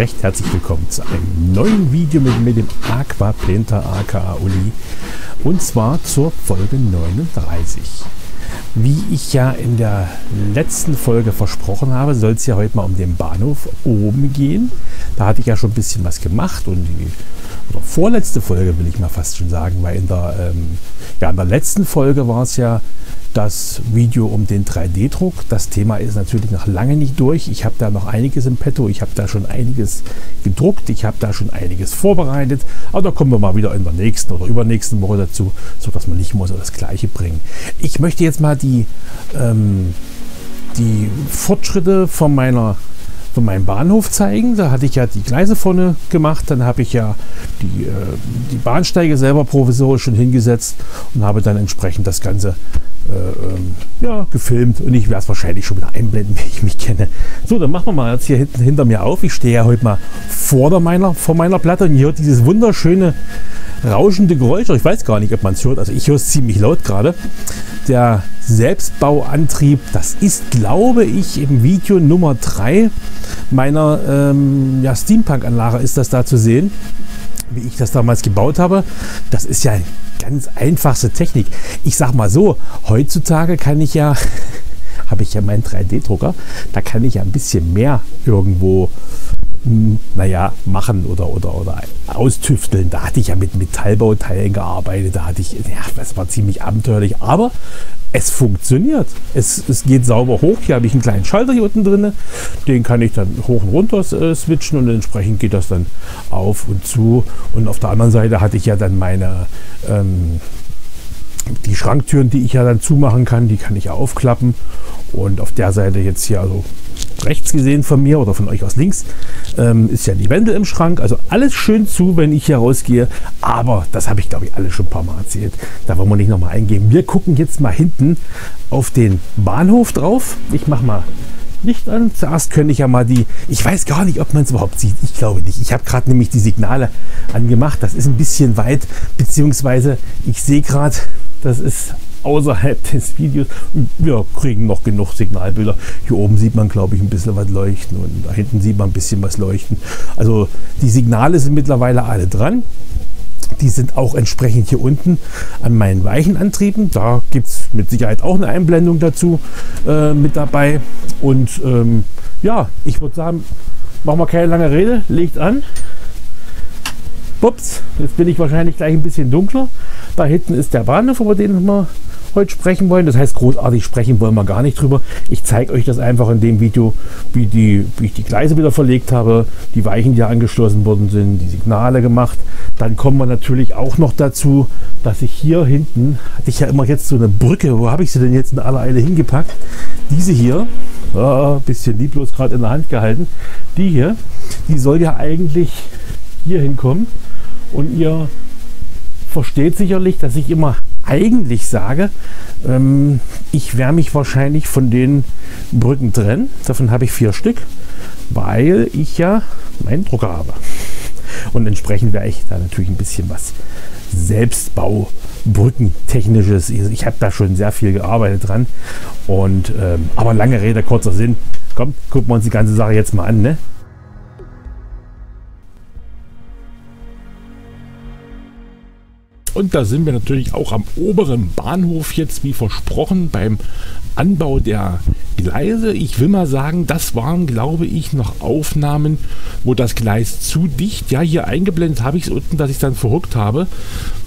recht herzlich willkommen zu einem neuen Video mit dem AquaPenta aka Uli, und zwar zur Folge 39. Wie ich ja in der letzten Folge versprochen habe, soll es ja heute mal um den Bahnhof oben gehen. Da hatte ich ja schon ein bisschen was gemacht, und oder vorletzte Folge will ich mal fast schon sagen, weil in der letzten Folge war es ja das Video um den 3D-Druck. Das Thema ist natürlich noch lange nicht durch. Ich habe da noch einiges im Petto. Ich habe da schon einiges gedruckt. Ich habe da schon einiges vorbereitet. Aber da kommen wir mal wieder in der nächsten oder übernächsten Woche dazu, sodass man nicht immer so das Gleiche bringen. Ich möchte jetzt mal die Fortschritte von meinem Bahnhof zeigen. Da hatte ich ja die Gleise vorne gemacht, dann habe ich ja die Bahnsteige selber provisorisch schon hingesetzt und habe dann entsprechend das Ganze gefilmt, und ich werde es wahrscheinlich schon wieder einblenden, wie ich mich kenne. So, dann machen wir mal jetzt hier hinten hinter mir auf. Ich stehe ja heute mal vor meiner Platte, und ihr hört dieses wunderschöne rauschende Geräusch. Ich weiß gar nicht, ob man es hört, also ich höre es ziemlich laut gerade. Der Selbstbauantrieb, das ist, glaube ich, im Video Nummer 3 meiner Steampunk-Anlage ist das da zu sehen, wie ich das damals gebaut habe. Das ist ja ganz einfachste Technik. Ich sag mal so, heutzutage kann ich ja, habe ich ja meinen 3D-Drucker, da kann ich ja ein bisschen mehr irgendwo machen oder austüfteln. Da hatte ich ja mit Metallbauteilen gearbeitet, das war ziemlich abenteuerlich, aber es funktioniert. Es geht sauber hoch. Hier habe ich einen kleinen Schalter hier unten drin, den kann ich dann hoch und runter switchen, und entsprechend geht das dann auf und zu. Und auf der anderen Seite hatte ich ja dann meine die Schranktüren, die ich ja dann zumachen kann, die kann ich ja aufklappen. Und auf der Seite jetzt hier, also rechts gesehen von mir oder von euch aus links, ist ja die Wände im Schrank. Also alles schön zu, wenn ich hier rausgehe. Aber das habe ich, glaube ich, alle schon ein paar Mal erzählt. Da wollen wir nicht nochmal eingehen. Wir gucken jetzt mal hinten auf den Bahnhof drauf. Ich mache mal Licht an. Zuerst könnte ich ja mal ich weiß gar nicht, ob man es überhaupt sieht. Ich glaube nicht. Ich habe gerade nämlich die Signale angemacht. Das ist ein bisschen weit, beziehungsweise ich sehe gerade, das ist außerhalb des Videos. Wir kriegen noch genug Signalbilder. Hier oben sieht man, glaube ich, ein bisschen was leuchten, und da hinten sieht man ein bisschen was leuchten. Also die Signale sind mittlerweile alle dran. Die sind auch entsprechend hier unten an meinen Weichenantrieben. Da gibt es mit Sicherheit auch eine Einblendung dazu mit dabei. Und ich würde sagen, machen wir keine lange Rede. Legt an. Ups, jetzt bin ich wahrscheinlich gleich ein bisschen dunkler. Da hinten ist der Bahnhof, über den wir heute sprechen wollen. Das heißt, großartig sprechen wollen wir gar nicht drüber. Ich zeige euch das einfach in dem Video, wie ich die Gleise wieder verlegt habe, die Weichen, die angeschlossen worden sind, die Signale gemacht. Dann kommen wir natürlich auch noch dazu, dass ich hier hinten, hatte ich ja immer jetzt so eine Brücke, wo habe ich sie denn jetzt in aller Eile hingepackt? Diese hier, ein bisschen lieblos gerade in der Hand gehalten, die hier, die soll ja eigentlich hier hinkommen. Und ihr versteht sicherlich, dass ich immer eigentlich sage, ich werde mich wahrscheinlich von den Brücken trennen. Davon habe ich 4 Stück, weil ich ja meinen Drucker habe. Und entsprechend werde ich da natürlich ein bisschen was Selbstbaubrückentechnisches. Ich habe da schon sehr viel gearbeitet dran. Und aber lange Rede, kurzer Sinn. Kommt, gucken wir uns die ganze Sache jetzt mal an, ne? Und da sind wir natürlich auch am oberen Bahnhof jetzt, wie versprochen, beim Anbau der Gleise. Ich will mal sagen, das waren, glaube ich, noch Aufnahmen, wo das Gleis zu dicht, ja, hier eingeblendet habe ich es unten, dass ich es dann verrückt habe,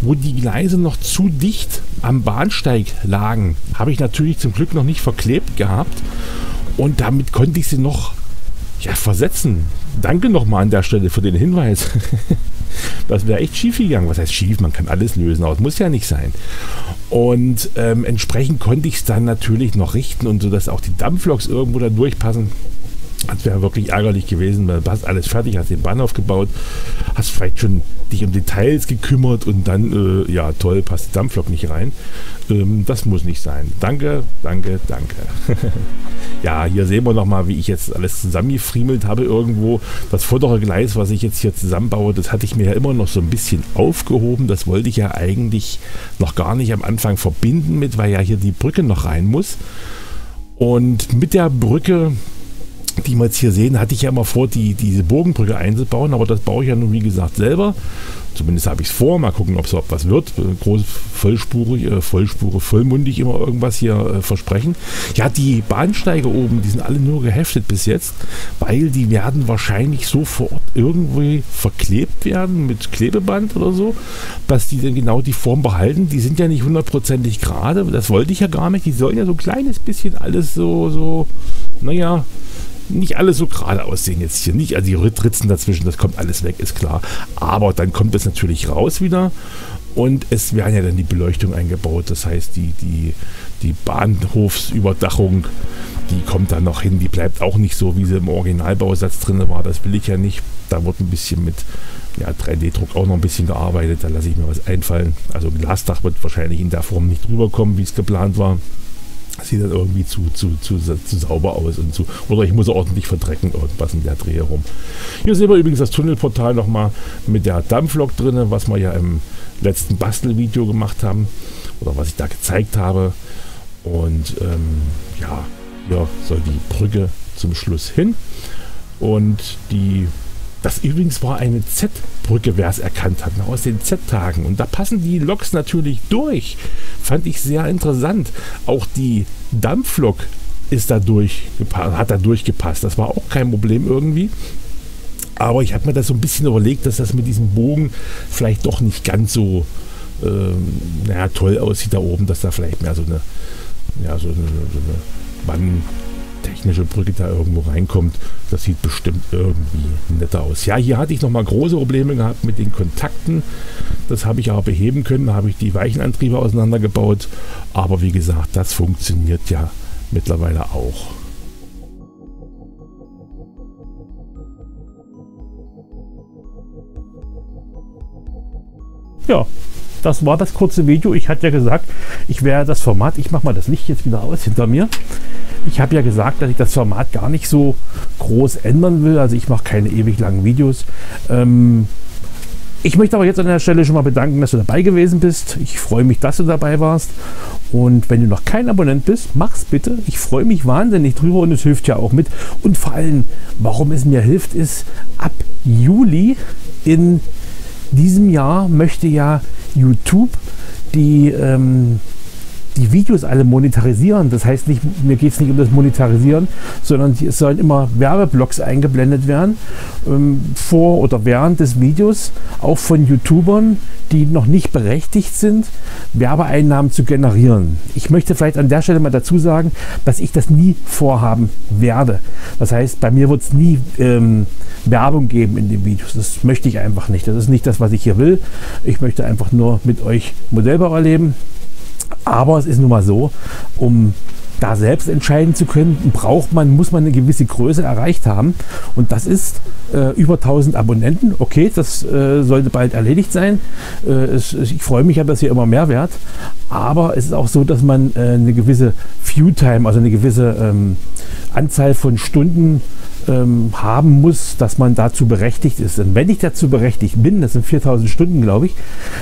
wo die Gleise noch zu dicht am Bahnsteig lagen. Habe ich natürlich zum Glück noch nicht verklebt gehabt, und damit konnte ich sie noch versetzen. Danke nochmal an der Stelle für den Hinweis. Das wäre echt schief gegangen. Was heißt schief? Man kann alles lösen, aber es muss ja nicht sein. Und entsprechend konnte ich es dann natürlich noch richten, und so, dass auch die Dampfloks irgendwo da durchpassen. Das wäre wirklich ärgerlich gewesen, weil du hast alles fertig, hast den Bahnhof gebaut, hast vielleicht schon dich um Details gekümmert, und dann, toll, passt die Dampflok nicht rein. Das muss nicht sein. Danke, danke, danke. Ja, hier sehen wir nochmal, wie ich jetzt alles zusammengefriemelt habe irgendwo. Das vordere Gleis, was ich jetzt hier zusammenbaue, das hatte ich mir ja immer noch so ein bisschen aufgehoben. Das wollte ich ja eigentlich noch gar nicht am Anfang verbinden mit, weil ja hier die Brücke noch rein muss. Und mit der Brücke die wir jetzt hier sehen, hatte ich ja immer vor, diese Bogenbrücke einzubauen, aber das baue ich ja nun, wie gesagt, selber. Zumindest habe ich es vor. Mal gucken, ob es überhaupt was wird. Große Vollspure, vollmundig immer irgendwas hier versprechen. Ja, die Bahnsteige oben, die sind alle nur geheftet bis jetzt, weil die werden wahrscheinlich so vor Ort irgendwie verklebt werden mit Klebeband oder so, dass die dann genau die Form behalten. Die sind ja nicht hundertprozentig gerade. Das wollte ich ja gar nicht. Die sollen ja so ein kleines bisschen alles so naja, nicht alles so gerade aussehen jetzt hier nicht. Also die Ritzen dazwischen, das kommt alles weg, ist klar. Aber dann kommt es natürlich raus wieder und es werden ja dann die Beleuchtung eingebaut. Das heißt, die Bahnhofsüberdachung, die kommt dann noch hin. Die bleibt auch nicht so, wie sie im Originalbausatz drin war. Das will ich ja nicht. Da wird ein bisschen mit 3D-Druck auch noch ein bisschen gearbeitet. Da lasse ich mir was einfallen. Also Glasdach wird wahrscheinlich in der Form nicht drüber kommen, wie es geplant war. Sieht dann irgendwie zu sauber aus und zu. Oder ich muss ordentlich verdrecken, irgendwas in der Dreh herum. Hier sehen wir übrigens das Tunnelportal nochmal mit der Dampflok drin, was wir ja im letzten Bastelvideo gemacht haben. Oder was ich da gezeigt habe. Und ja, hier soll die Brücke zum Schluss hin. Und das übrigens war eine Z-Brücke, wer es erkannt hat, aus den Z-Tagen. Und da passen die Loks natürlich durch. Fand ich sehr interessant. Auch die Dampflok ist da hat da durchgepasst. Das war auch kein Problem irgendwie. Aber ich habe mir das so ein bisschen überlegt, dass das mit diesem Bogen vielleicht doch nicht ganz so naja, toll aussieht da oben, dass da vielleicht mehr so eine technische Brücke da irgendwo reinkommt. Das sieht bestimmt irgendwie netter aus. Ja, hier hatte ich nochmal große Probleme gehabt mit den Kontakten. Das habe ich aber beheben können. Da habe ich die Weichenantriebe auseinandergebaut. Aber wie gesagt, das funktioniert ja mittlerweile auch. Ja. Das war das kurze Video. Ich hatte ja gesagt, ich werde das Format, ich mache mal das Licht jetzt wieder aus hinter mir. Ich habe ja gesagt, dass ich das Format gar nicht so groß ändern will. Also ich mache keine ewig langen Videos. Ich möchte aber jetzt an der Stelle schon mal bedanken, dass du dabei gewesen bist. Ich freue mich, dass du dabei warst. Und wenn du noch kein Abonnent bist, mach's bitte. Ich freue mich wahnsinnig drüber und es hilft ja auch mit. Und vor allem, warum es mir hilft, ist, ab Juli in diesem Jahr möchte ja YouTube die Videos alle monetarisieren. Das heißt, mir geht es nicht um das Monetarisieren, sondern es sollen immer Werbeblocks eingeblendet werden, vor oder während des Videos, auch von YouTubern, die noch nicht berechtigt sind, Werbeeinnahmen zu generieren. Ich möchte vielleicht an der Stelle mal dazu sagen, dass ich das nie vorhaben werde. Das heißt, bei mir wird es nie Werbung geben in den Videos. Das möchte ich einfach nicht. Das ist nicht das, was ich hier will. Ich möchte einfach nur mit euch Modellbau erleben. Aber es ist nun mal so, um da selbst entscheiden zu können, muss man eine gewisse Größe erreicht haben. Und das ist über 1000 Abonnenten. Okay, das sollte bald erledigt sein. Ich freue mich ja, dass hier immer mehr wird. Aber es ist auch so, dass man eine gewisse View-Time, also eine gewisse Anzahl von Stunden haben muss, dass man dazu berechtigt ist. Und wenn ich dazu berechtigt bin, das sind 4000 Stunden, glaube ich,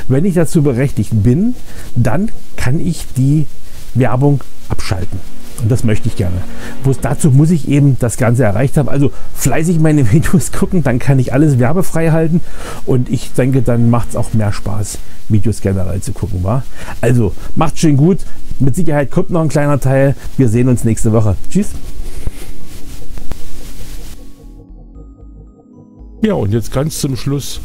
wenn ich dazu berechtigt bin, dann kann ich die Werbung abschalten. Und das möchte ich gerne. Dazu muss ich eben das Ganze erreicht haben. Also fleißig meine Videos gucken, dann kann ich alles werbefrei halten. Und ich denke, dann macht es auch mehr Spaß, Videos generell zu gucken. Wa? Also macht schön gut. Mit Sicherheit kommt noch ein kleiner Teil. Wir sehen uns nächste Woche. Tschüss. Ja, und jetzt ganz zum Schluss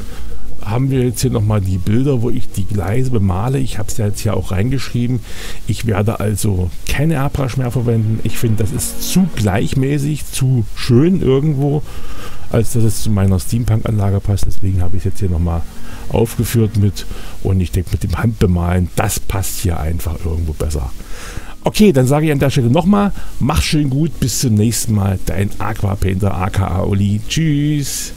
haben wir jetzt hier nochmal die Bilder, wo ich die Gleise bemale. Ich habe es ja jetzt hier auch reingeschrieben. Ich werde also keine Airbrush mehr verwenden. Ich finde, das ist zu gleichmäßig, zu schön irgendwo, als dass es zu meiner Steampunk-Anlage passt. Deswegen habe ich es jetzt hier nochmal aufgeführt mit. Und ich denke, mit dem Handbemalen, das passt hier einfach irgendwo besser. Okay, dann sage ich an der Stelle nochmal, mach schön gut, bis zum nächsten Mal. Dein AquaPenta, aka Oli. Tschüss.